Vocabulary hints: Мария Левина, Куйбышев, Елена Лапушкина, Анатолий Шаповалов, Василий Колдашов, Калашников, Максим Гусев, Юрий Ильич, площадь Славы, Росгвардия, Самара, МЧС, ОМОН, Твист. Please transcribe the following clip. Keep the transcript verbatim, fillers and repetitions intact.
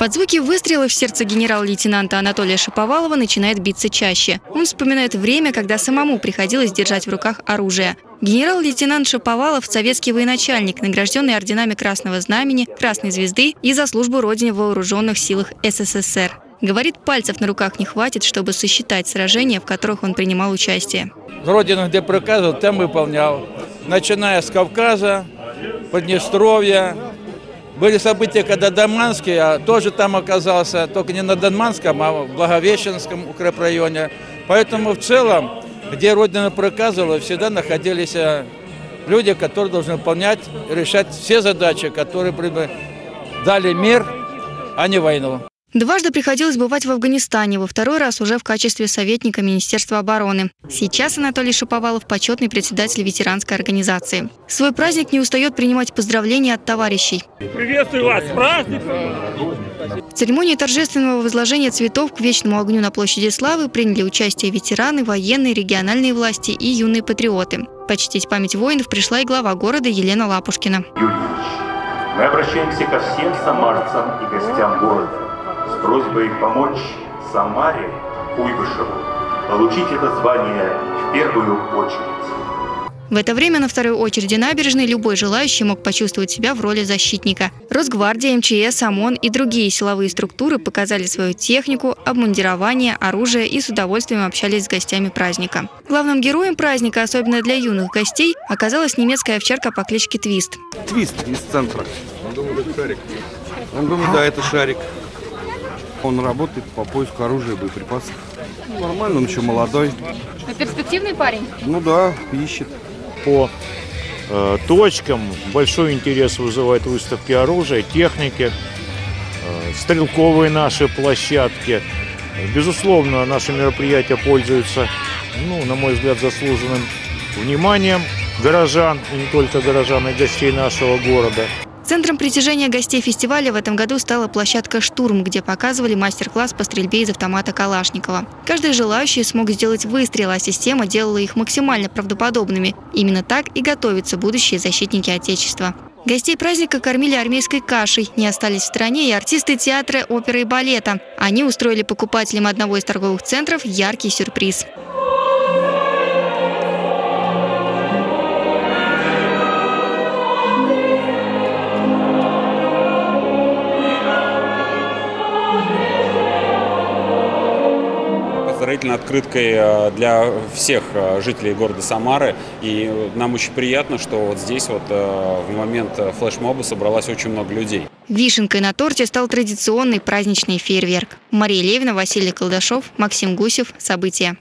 Под звуки выстрелов сердце генерал-лейтенанта Анатолия Шаповалова начинает биться чаще. Он вспоминает время, когда самому приходилось держать в руках оружие. Генерал-лейтенант Шаповалов – советский военачальник, награжденный орденами Красного Знамени, Красной Звезды и за службу Родине в Вооруженных силах СССР. Говорит, пальцев на руках не хватит, чтобы сосчитать сражения, в которых он принимал участие. Родину, где приказывал, там выполнял. Начиная с Кавказа, Поднестровья. Были события, когда Донбасский, я тоже там оказался, только не на Донбасском, а в Благовещенском укрепрайоне. Поэтому в целом, где Родина приказывала, всегда находились люди, которые должны выполнять, решать все задачи, которые дали мир, а не войну. Дважды приходилось бывать в Афганистане, во второй раз уже в качестве советника Министерства обороны. Сейчас Анатолий Шаповалов – почетный председатель ветеранской организации. В свой праздник не устает принимать поздравления от товарищей. Приветствую вас с праздником! В церемонии торжественного возложения цветов к вечному огню на площади Славы приняли участие ветераны, военные, региональные власти и юные патриоты. Почтить память воинов пришла и глава города Елена Лапушкина. Юрий Ильич, мы обращаемся ко всем самарцам и гостям города с просьбой помочь Самаре Куйбышеву получить это звание в первую очередь. В это время на второй очереди набережной любой желающий мог почувствовать себя в роли защитника. Росгвардия, эм че эс, ОМОН и другие силовые структуры показали свою технику, обмундирование, оружие и с удовольствием общались с гостями праздника. Главным героем праздника, особенно для юных гостей, оказалась немецкая овчарка по кличке Твист. Твист из центра. Он думает, это шарик. Он думает, да, это шарик. Он работает по поиску оружия и боеприпасов. Ну, нормально, он еще молодой. А перспективный парень? Ну да, ищет. По э, точкам большой интерес вызывает выставки оружия, техники, э, стрелковые наши площадки. Безусловно, наши мероприятия пользуются, ну, на мой взгляд, заслуженным вниманием горожан, и не только горожан, и гостей нашего города. Центром притяжения гостей фестиваля в этом году стала площадка «Штурм», где показывали мастер-класс по стрельбе из автомата Калашникова. Каждый желающий смог сделать выстрел, а система делала их максимально правдоподобными. Именно так и готовятся будущие защитники Отечества. Гостей праздника кормили армейской кашей, не остались в стороне и артисты театра, оперы и балета. Они устроили покупателям одного из торговых центров яркий сюрприз. Открыткой для всех жителей города Самары. И нам очень приятно, что вот здесь вот в момент флешмоба собралось очень много людей. Вишенкой на торте стал традиционный праздничный фейерверк. Мария Левина, Василий Колдашов, Максим Гусев. События.